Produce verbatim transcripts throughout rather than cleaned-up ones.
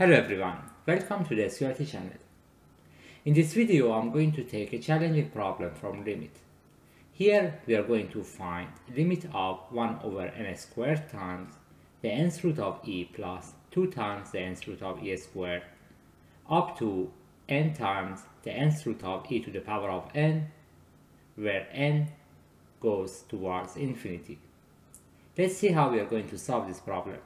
Hello everyone, welcome to the S Q R T channel. In this video, I'm going to take a challenging problem from limit. Here, we are going to find limit of one over n squared times the nth root of e plus two times the nth root of e squared up to n times the nth root of e to the power of n, where n goes towards infinity. Let's see how we are going to solve this problem.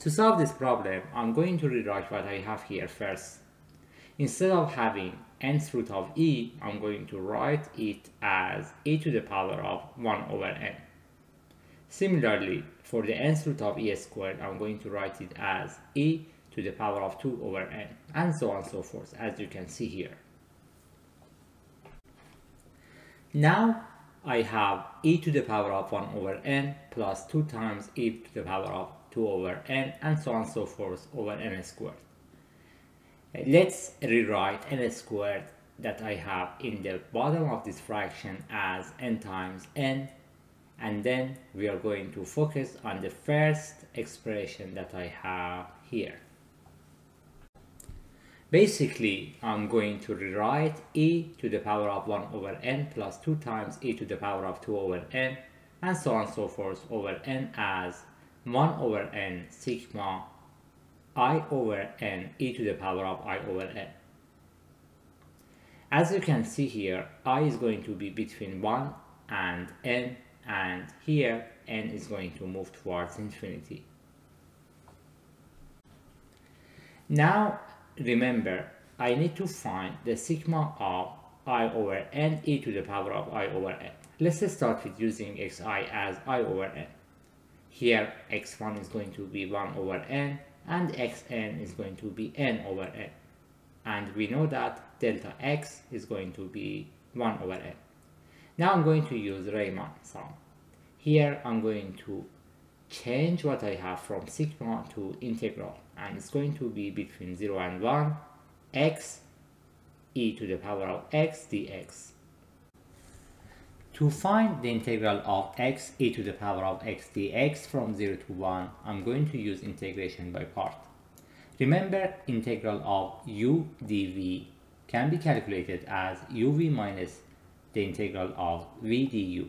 To solve this problem, I'm going to rewrite what I have here first. Instead of having nth root of e, I'm going to write it as e to the power of one over n. Similarly, for the nth root of e squared, I'm going to write it as e to the power of two over n, and so on and so forth, as you can see here. Now, I have e to the power of one over n plus two times e to the power of two over n, and so on and so forth over n squared. Let's rewrite n squared that I have in the bottom of this fraction as n times n, and then we are going to focus on the first expression that I have here. Basically, I'm going to rewrite e to the power of one over n plus two times e to the power of two over n, and so on and so forth over n as one over n sigma I over n e to the power of I over n. As you can see here, I is going to be between one and n, and here n is going to move towards infinity. Now remember, I need to find the sigma of I over n e to the power of I over n. Let's start with using xi as I over n. Here, x one is going to be one over n, and xn is going to be n over n. And we know that delta x is going to be one over n. Now I'm going to use Riemann sum. Here, I'm going to change what I have from sigma to integral, and it's going to be between zero and one, x e to the power of x dx. To find the integral of x e to the power of x dx from zero to one, I'm going to use integration by part. Remember, integral of u dv can be calculated as uv minus the integral of v du.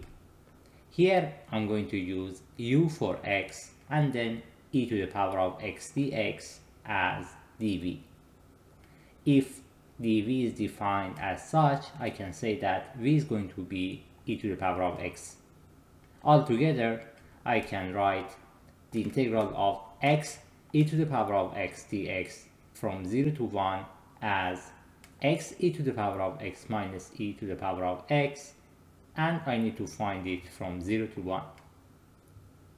Here, I'm going to use u for x and then e to the power of x dx as dv. If dv is defined as such, I can say that v is going to be e to the power of x. Altogether, I can write the integral of x e to the power of x dx from zero to one as x e to the power of x minus e to the power of x, and I need to find it from zero to one.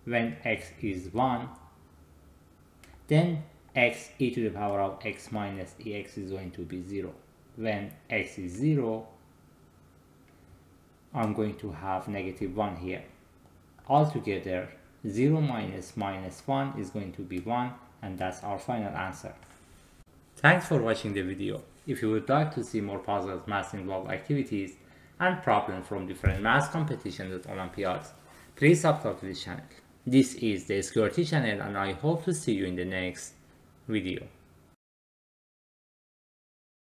When x is one, then x e to the power of x minus ex is going to be zero. When x is zero, I'm going to have negative one here. Altogether, zero minus minus one is going to be one, and that's our final answer. Thanks for watching the video. If you would like to see more puzzles, math involved activities, and problems from different math competitions at Olympiads, please subscribe to this channel. This is the S Q R T channel, and I hope to see you in the next video.